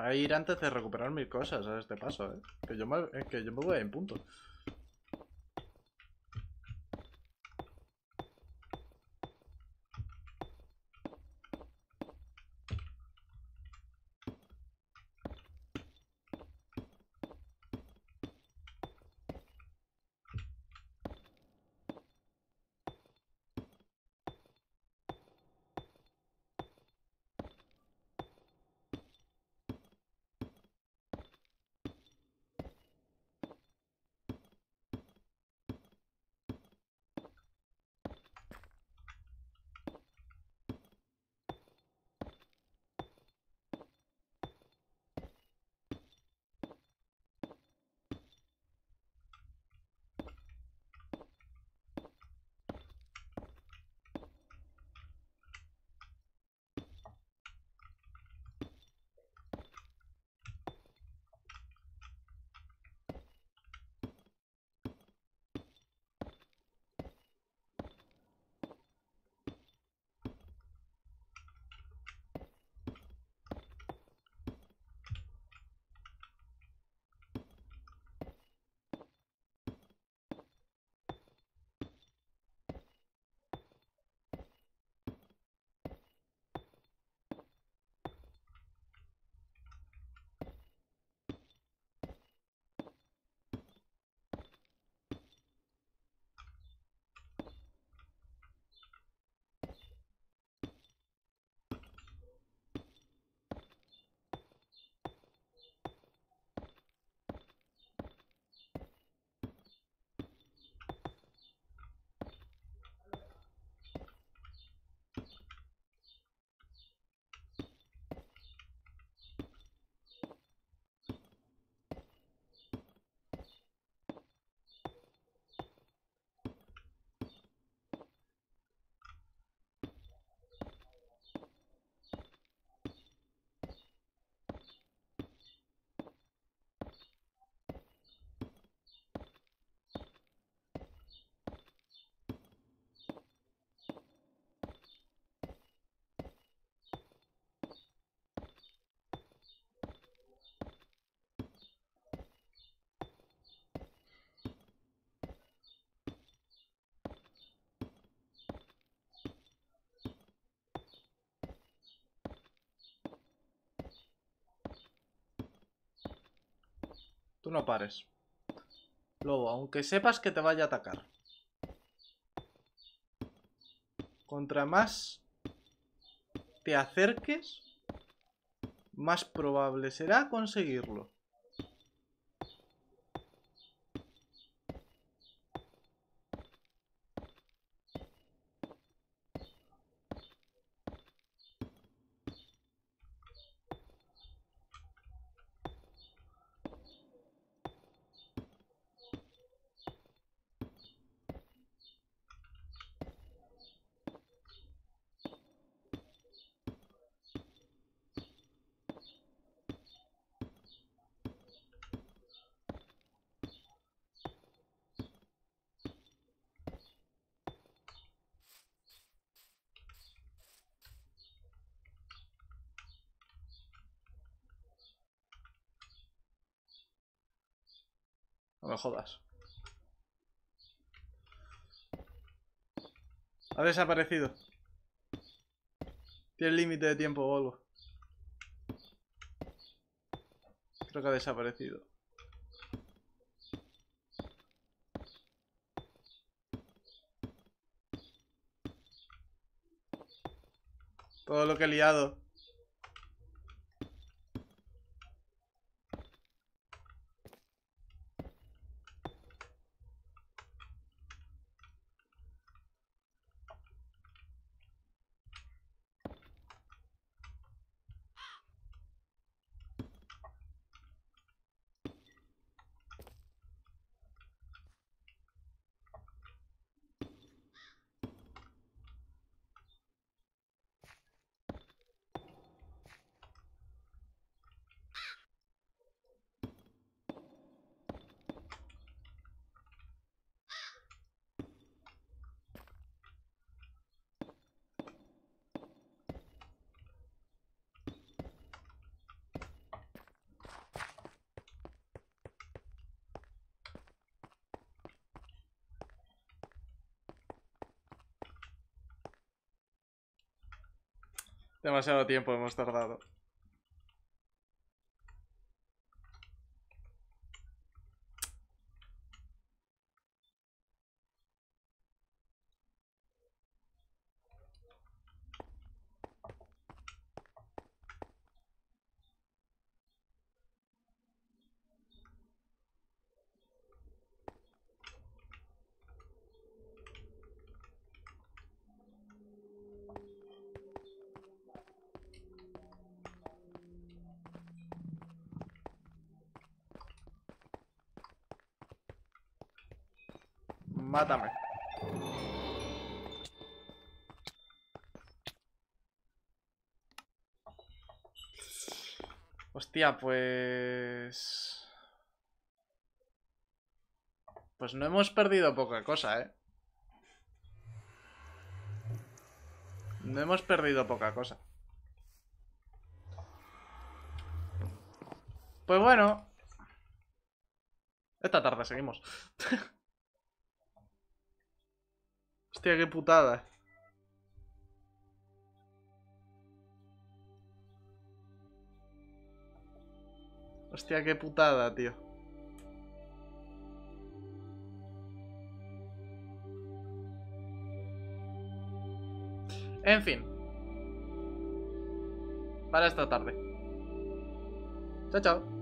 Voy a ir antes de recuperar mis cosas a este paso, ¿eh? Que yo me voy en punto. Tú no pares. Lobo, aunque sepas que te vaya a atacar. Contra más te acerques, más probable será conseguirlo. No me jodas. Ha desaparecido. Tiene límite de tiempo o algo. Creo que ha desaparecido. Todo lo que he liado. Demasiado tiempo hemos tardado. Mátame. Hostia, pues... pues no hemos perdido poca cosa, ¿eh? No hemos perdido poca cosa. Pues bueno. Esta tarde seguimos. Hostia, qué putada. Hostia, qué putada, tío. En fin. Para esta tarde. Chao, chao.